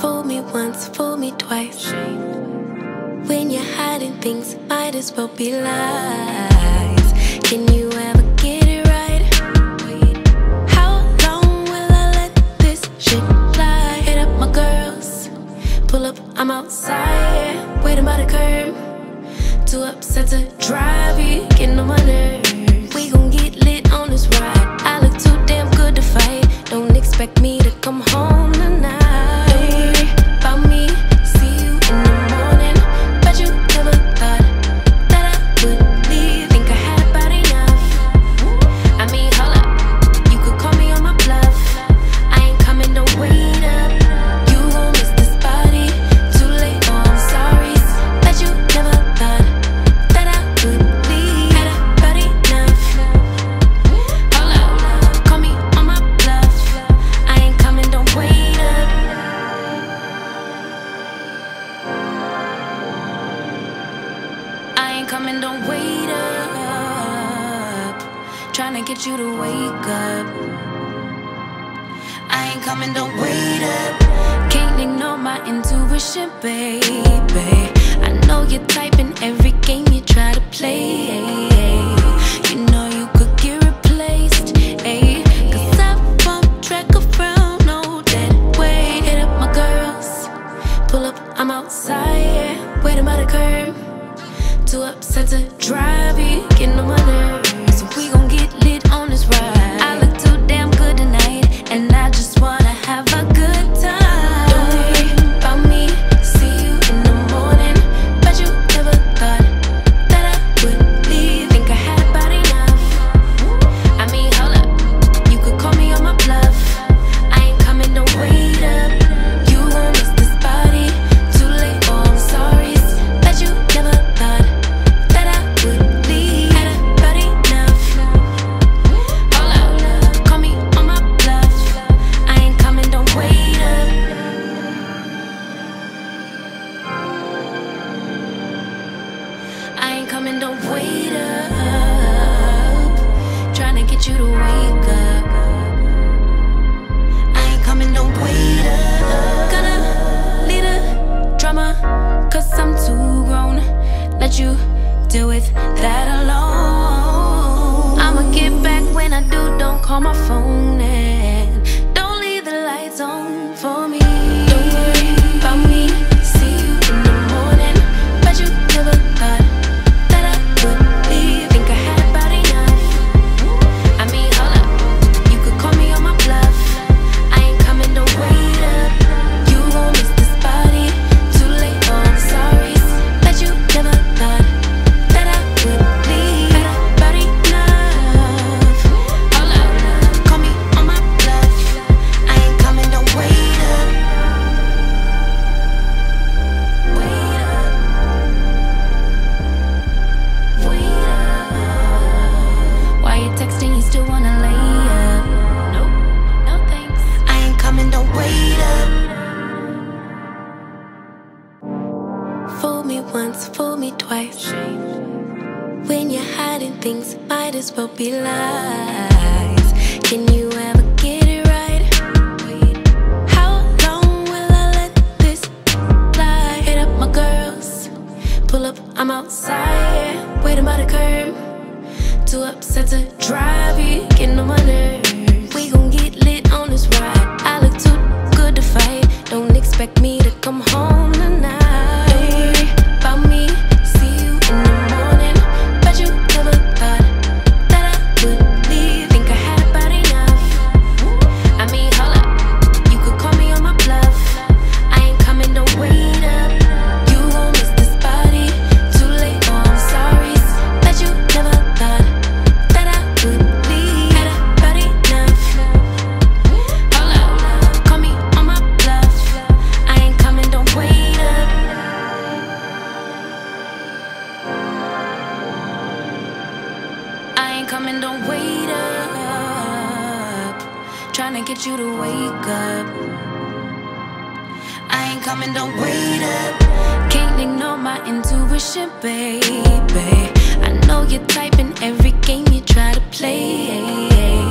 Fool me once, fool me twice. When you're hiding things, might as well be lies. Can you ever get it right? How long will I let this shit fly? Hit up my girls, pull up, I'm outside. Waiting by the curb, too upset to drive. You getting on my nerves. We gon' get lit on this ride. I look too damn good to fight. Don't expect me to come home tonight. Coming, don't wait up. Trying to get you to wake up. I ain't coming, don't wait up. Can't ignore my intuition, baby. I know you're typing every game you try to play. You know you could get replaced, ayy. Cause I won't track around, no that way. Hit up my girls, pull up, I'm outside. Waiting by the curb, too upset to drive. You getting on my nerves. So we gon' get lit on this ride. I look too damn good tonight, and I just wanna have a good time. Don't worry about me. See you in the morning. But you never thought that I would leave. Think I had about enough. I mean, hold up, you could call me on my bluff. I ain't coming, don't wait up. You won't miss this party. Too late, oh, I'm sorry. But you never thought don't wait up, trying to get you to wake up. I ain't coming, don't wait up. Gonna lead a drama, cause I'm too grown. Let you deal with that alone. I'ma get back when I do, don't call my phone and don't leave the lights on for me. Don't worry about me. See you in the morning, but you never thought once, fool me twice. When you're hiding things, might as well be lies. Can you ever get it right? How long will I let this fly? Hit up my girls, pull up, I'm outside. Waiting by the curb, too upset to drive. You getting on my nerves. We gon' get lit on this ride. I look too good to fight. Don't expect me to come home tonight. Coming, don't wait up. Trying to get you to wake up. I ain't coming, don't wait up. Can't ignore my intuition, baby. I know you're typing every game you try to play.